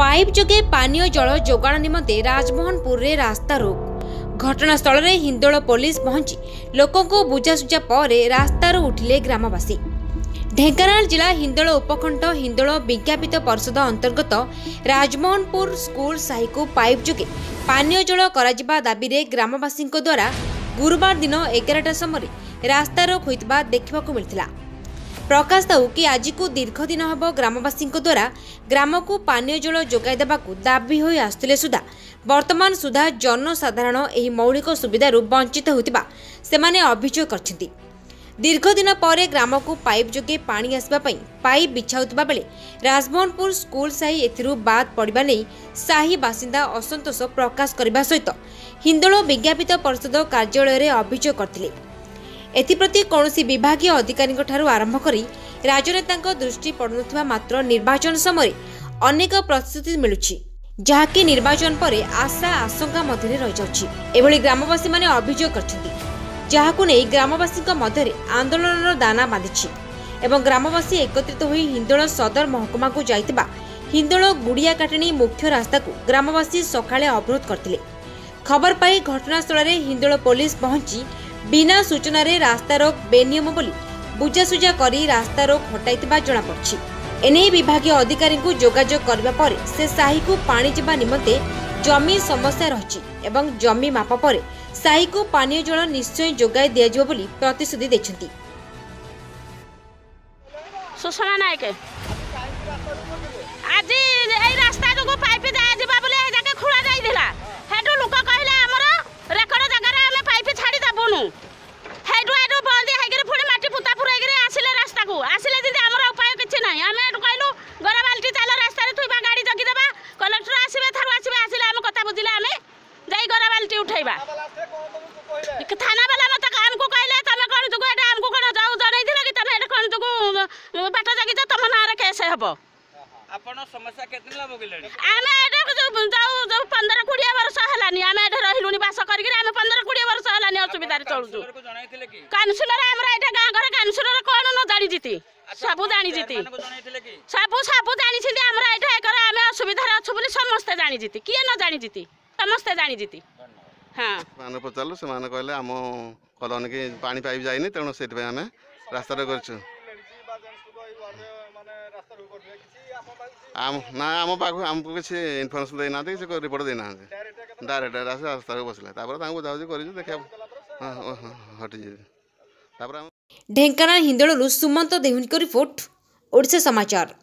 Pipe जोगे पानीय जल जोगाण निमंते राजमोहनपुर रे रास्ता रोक। घटनास्थल में हिंदोल पुलिस पहुंची लोकों को बुझासुझा पर रास्तार उठिले ग्रामवासी। ढेंकानाल जिला हिंदोल उपखंड हिंदोल विज्ञापित परिषद अंतर्गत राजमोहनपुर स्कूल साहि को पाइप जोगे पानीय जल करा दाबी रे ग्रामवासी द्वारा गुरुवार दिन 11टा समय रास्ता रोक होता देखा मिलता। प्रकाश दाऊ कि आज को दीर्घ दिन हम ग्रामवासी द्वारा ग्राम को पानीय जल जोगाई देबाकू दाबी होई आसुले सुधा वर्तमान सुधा जनसाधारण एही मौलिक सुविधारू वंचित होतिबा सेमाने अभियोग करछिंती। दीर्घ दिन पर ग्राम को पाइप जोगे पानी आसबा पई पाइप बिछाउतबा बेले राजमोहनपुर स्कूल साहि एथिरू बाद पड़िबा नै साहि बासिंदा असंतोष प्रकाश करबा सहित हिंदोल विज्ञापित परिषद कार्यालय रे अभियोग करथिले। एप्रति कौन विभाग अधिकारी आरंभ कर राजनेता दृष्टि पड़न मात्र निर्वाचन समय अनेक प्रतिश्रुति मिलूँ जहाँकि निर्वाचन पर आशा आशंका मध्य रही ग्रामवासी माने अभियोग कर ग्रामवासी आंदोलन दाना बांधि एवं ग्रामवासी एकत्रित हो हिंदोल सदर महकुमा को जाता हिंदोल गुड़िया काटनी मुख्य रास्ता को ग्रामवासी सकाले अवरोध करते। खबर पाई घटनास्थल में हिंदोल पुलिस पहुंची बिना सूचना रे रास्ता रोक बेनियम बोली बुझासुझा करी रास्ता रोक हटाइतिबा जणा पड़छि। एने विभागीय अधिकारी को जोगाजोग करबा पर से साहि को पानी जिबा निमते जमी समस्या रहछि एवं जमी माप पर साहि को पानी जल निश्चय जोगाई दिया जइबो बोली प्रतिश्रुति देछन्ती। सुषमा नायक आज ए रास्ता को पाइप जाय जिबा बोले ए जगह खुला जाय देला हेडो लोक कहला हमर रेकड जगह रे हमें पाइप छाडी दबनु उठाइबा थाना वाला मत हमको कहले तमे कोन जगो एटा हमको कोन जाऊ जनै दिला कि तमे एटा कोन जगो बाट जागी त तमना रे कैसे हबो आपण समस्या केतन लाबो गेलनी आमे एटा जाऊ 15 20 वर्ष हलानी आमे एटा रहिलुनी बास करके आमे 15 20 वर्ष हलानी असुविधा रे चलजु काउंसलर हमरा एटा गां घर काउंसलर कोन न जानी जीती सबु जानी जीती सबु जानी छिले हमरा एटा कर आमे असुविधा रे अछु बोली समस्त जानी जीती किए न जानी जीती समस्त जानी जीती। हाँ माने पचारू से माने कहले हम कॉलोनी के पानी पाइप जाइनी तेणु से आम रास्ता करछु ना आम पाखु आमको किसी इनफर्मेशन देना रिपोर्ट देना डायरेक्ट रास्ता बसला बुझाबुझी करूँ देखा हटिजी। ढेंकानाल हिंदोलू सुमंत देहुनी को रिपोर्ट ओडिशा समाचार।